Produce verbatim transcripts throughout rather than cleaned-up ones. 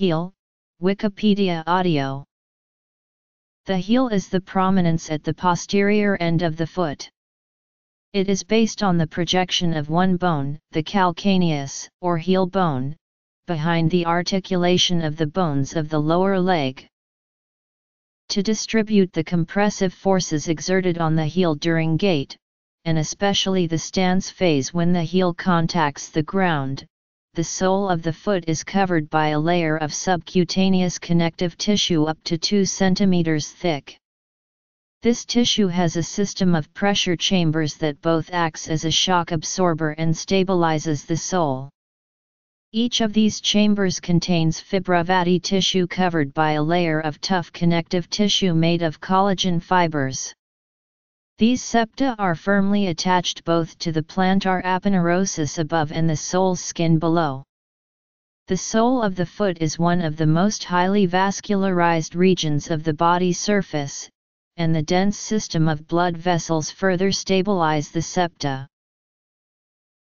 Heel, Wikipedia Audio. The heel is the prominence at the posterior end of the foot. It is based on the projection of one bone, the calcaneus, or heel bone, behind the articulation of the bones of the lower leg. To distribute the compressive forces exerted on the heel during gait, and especially the stance phase when the heel contacts the ground, the sole of the foot is covered by a layer of subcutaneous connective tissue up to two centimeters thick. This tissue has a system of pressure chambers that both acts as a shock absorber and stabilizes the sole. Each of these chambers contains fibrovati tissue covered by a layer of tough connective tissue made of collagen fibers. These septa are firmly attached both to the plantar aponeurosis above and the sole skin below. The sole of the foot is one of the most highly vascularized regions of the body surface, and the dense system of blood vessels further stabilize the septa.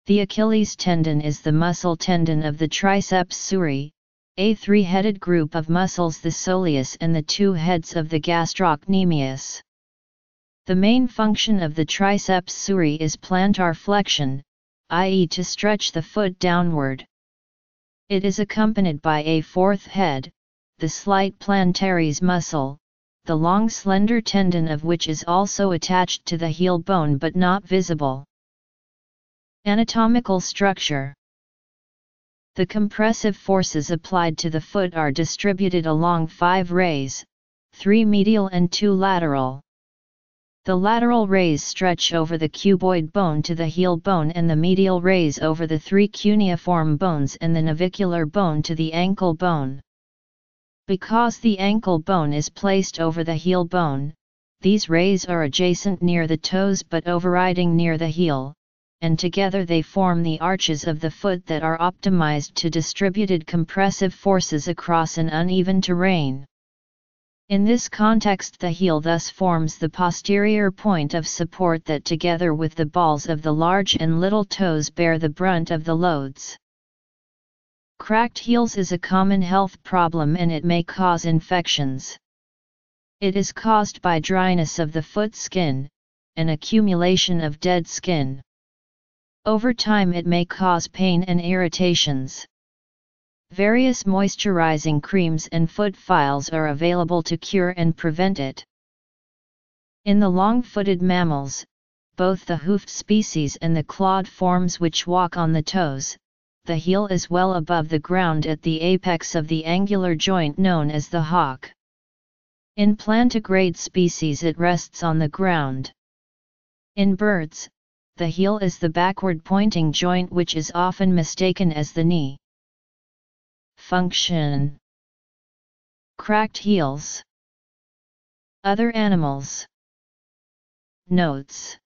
The Achilles tendon is the muscle tendon of the triceps suri, a three-headed group of muscles, the soleus and the two heads of the gastrocnemius. The main function of the triceps suri is plantar flexion, that is to stretch the foot downward. It is accompanied by a fourth head, the slight plantaris muscle, the long slender tendon of which is also attached to the heel bone but not visible. Anatomical structure. The compressive forces applied to the foot are distributed along five rays, three medial and two lateral. The lateral rays stretch over the cuboid bone to the heel bone, and the medial rays over the three cuneiform bones and the navicular bone to the ankle bone. Because the ankle bone is placed over the heel bone, these rays are adjacent near the toes but overriding near the heel, and together they form the arches of the foot that are optimized to distributed compressive forces across an uneven terrain. In this context, the heel thus forms the posterior point of support that, together with the balls of the large and little toes, bear the brunt of the loads. Cracked heels is a common health problem, and it may cause infections. It is caused by dryness of the foot skin, an accumulation of dead skin. Over time it may cause pain and irritations. Various moisturizing creams and foot files are available to cure and prevent it. In the long-footed mammals, both the hoofed species and the clawed forms which walk on the toes, the heel is well above the ground at the apex of the angular joint known as the hock. In plantigrade species it rests on the ground. In birds, the heel is the backward-pointing joint which is often mistaken as the knee. Function. Cracked heels. Other animals. Notes.